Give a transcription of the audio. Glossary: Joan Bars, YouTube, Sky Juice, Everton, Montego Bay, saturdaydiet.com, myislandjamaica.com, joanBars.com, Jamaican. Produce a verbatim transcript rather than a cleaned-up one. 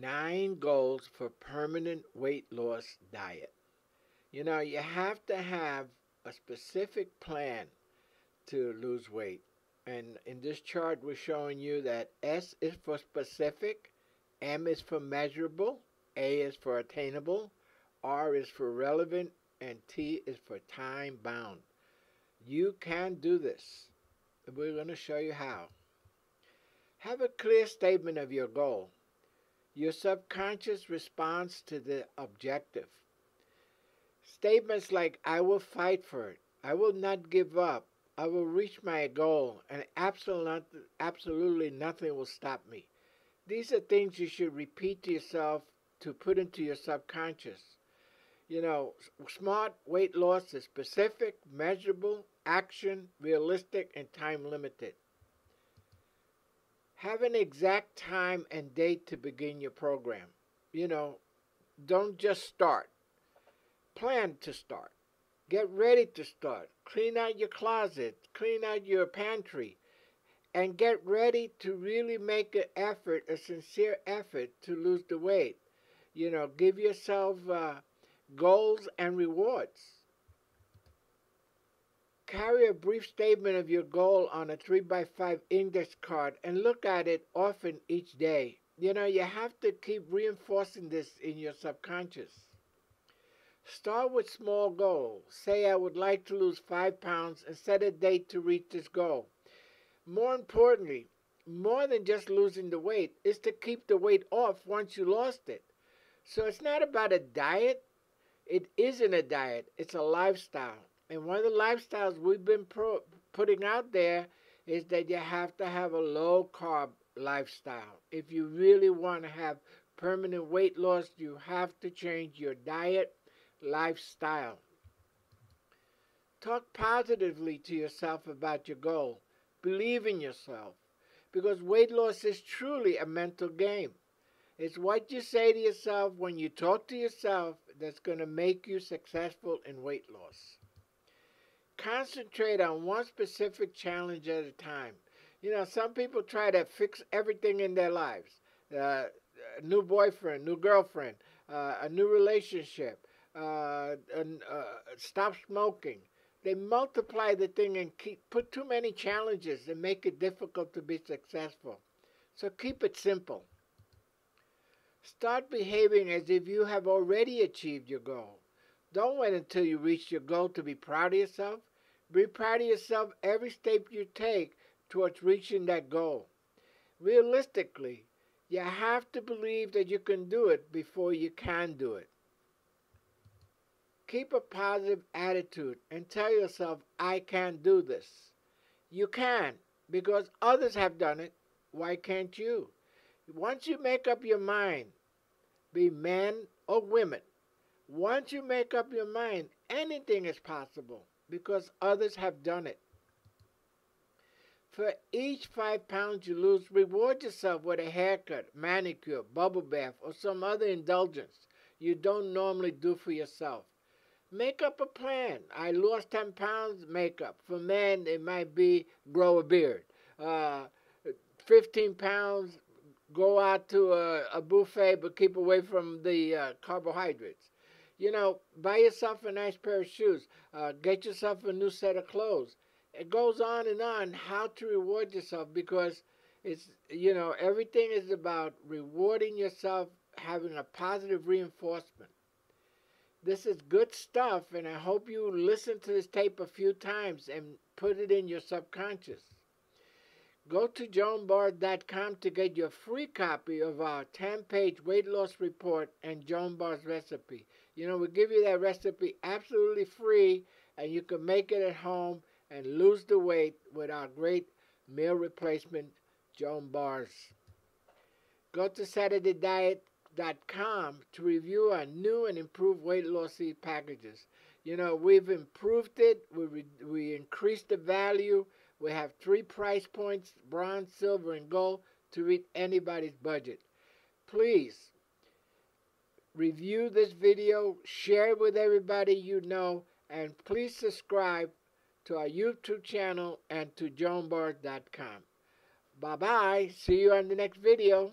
Nine goals for permanent weight loss diet. You know, you have to have a specific plan to lose weight. And in this chart, we're showing you that S is for specific, M is for measurable, A is for attainable, R is for relevant, and T is for time-bound. You can do this. We're going to show you how. Have a clear statement of your goal. Your subconscious responds to the objective. Statements like, I will fight for it, I will not give up, I will reach my goal, and absolutely nothing will stop me. These are things you should repeat to yourself to put into your subconscious. You know, smart weight loss is specific, measurable, action, realistic, and time-limited. Have an exact time and date to begin your program. You know, don't just start. Plan to start. Get ready to start. Clean out your closet. Clean out your pantry. And get ready to really make an effort, a sincere effort to lose the weight. You know, give yourself uh, goals and rewards. Carry a brief statement of your goal on a three by five index card and look at it often each day. You know, you have to keep reinforcing this in your subconscious. Start with small goals. Say, I would like to lose five pounds and set a date to reach this goal. More importantly, more than just losing the weight, is to keep the weight off once you lost it. So it's not about a diet. It isn't a diet. It's a lifestyle. And one of the lifestyles we've been pro putting out there is that you have to have a low-carb lifestyle. If you really want to have permanent weight loss, you have to change your diet lifestyle. Talk positively to yourself about your goal. Believe in yourself, because weight loss is truly a mental game. It's what you say to yourself when you talk to yourself that's going to make you successful in weight loss. Concentrate on one specific challenge at a time. You know, some people try to fix everything in their lives. Uh, a new boyfriend, new girlfriend, uh, a new relationship, uh, and, uh, stop smoking. They multiply the thing and keep, put too many challenges and make it difficult to be successful. So keep it simple. Start behaving as if you have already achieved your goal. Don't wait until you reach your goal to be proud of yourself. Be proud of yourself every step you take towards reaching that goal. Realistically, you have to believe that you can do it before you can do it. Keep a positive attitude and tell yourself, I can do this. You can, because others have done it. Why can't you? Once you make up your mind, be men or women, once you make up your mind, anything is possible because others have done it. For each five pounds you lose, reward yourself with a haircut, manicure, bubble bath, or some other indulgence you don't normally do for yourself. Make up a plan. I lost ten pounds, makeup. For men, it might be grow a beard. Uh, fifteen pounds, go out to a, a buffet, but keep away from the uh, carbohydrates. You know, buy yourself a nice pair of shoes. Uh, get yourself a new set of clothes. It goes on and on how to reward yourself, because it's, you know, everything is about rewarding yourself, having a positive reinforcement. This is good stuff, and I hope you listen to this tape a few times and put it in your subconscious. Go to joan bars dot com to get your free copy of our ten page weight loss report and Joan Bars recipe. You know, we give you that recipe absolutely free, and you can make it at home and lose the weight with our great meal replacement, Joan Bars. Go to saturday diet dot com to review our new and improved weight loss packages. You know, we've improved it. We, re we increased the value. We have three price points, bronze, silver, and gold, to reach anybody's budget. Please, review this video, share it with everybody you know, and please subscribe to our YouTube channel and to joan bars dot com. Bye-bye. See you on the next video.